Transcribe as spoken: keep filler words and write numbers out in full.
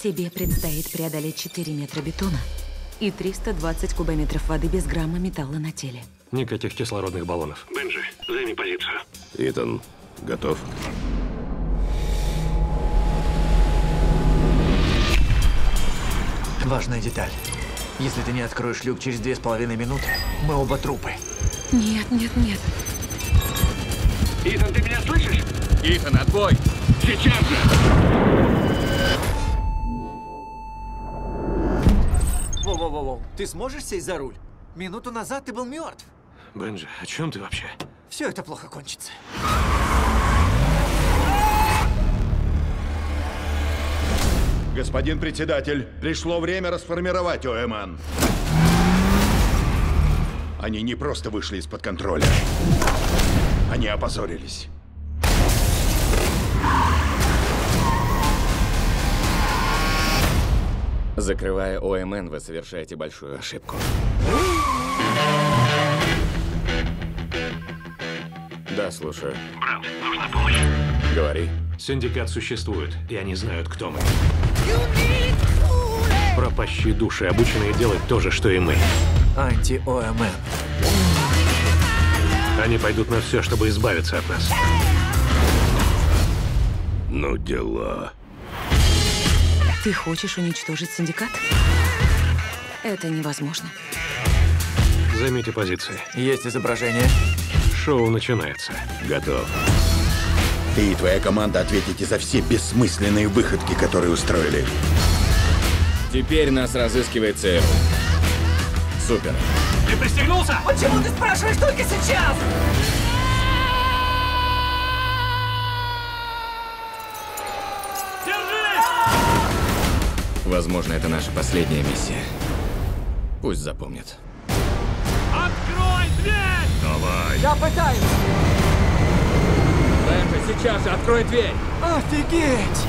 Тебе предстоит преодолеть четыре метра бетона и триста двадцать кубометров воды без грамма металла на теле. Никаких кислородных баллонов. Бенджи, займи позицию. Итан, готов. Важная деталь. Если ты не откроешь люк через две с половиной минуты, мы оба трупы. Нет, нет, нет. Итан, ты меня слышишь? Итан, отбой! Сейчас же! Воу-воу-воу, ты сможешь сесть за руль? Минуту назад ты был мертв. Бенджи, о чем ты вообще? Все это плохо кончится. Господин председатель, пришло время расформировать О М Н. Они не просто вышли из-под контроля. Они опозорились. Закрывая О М Н, вы совершаете большую ошибку. Да, слушаю. Бранд, нужна помощь. Говори. Синдикат существует, и они знают, кто мы. Пропащие души, обученные делать то же, что и мы. Анти-О М Н. Они пойдут на все, чтобы избавиться от нас. Ну дела. Ты хочешь уничтожить синдикат? Это невозможно. Займите позиции. Есть изображение. Шоу начинается. Готов. Ты и твоя команда ответите за все бессмысленные выходки, которые устроили. Теперь нас разыскивает Ц Р У. Супер. Ты пристегнулся? Почему ты спрашиваешь только сейчас? Держи! Возможно, это наша последняя миссия. Пусть запомнят. Открой дверь! Давай. Я пытаюсь. Сейчас же открой дверь! Офигеть!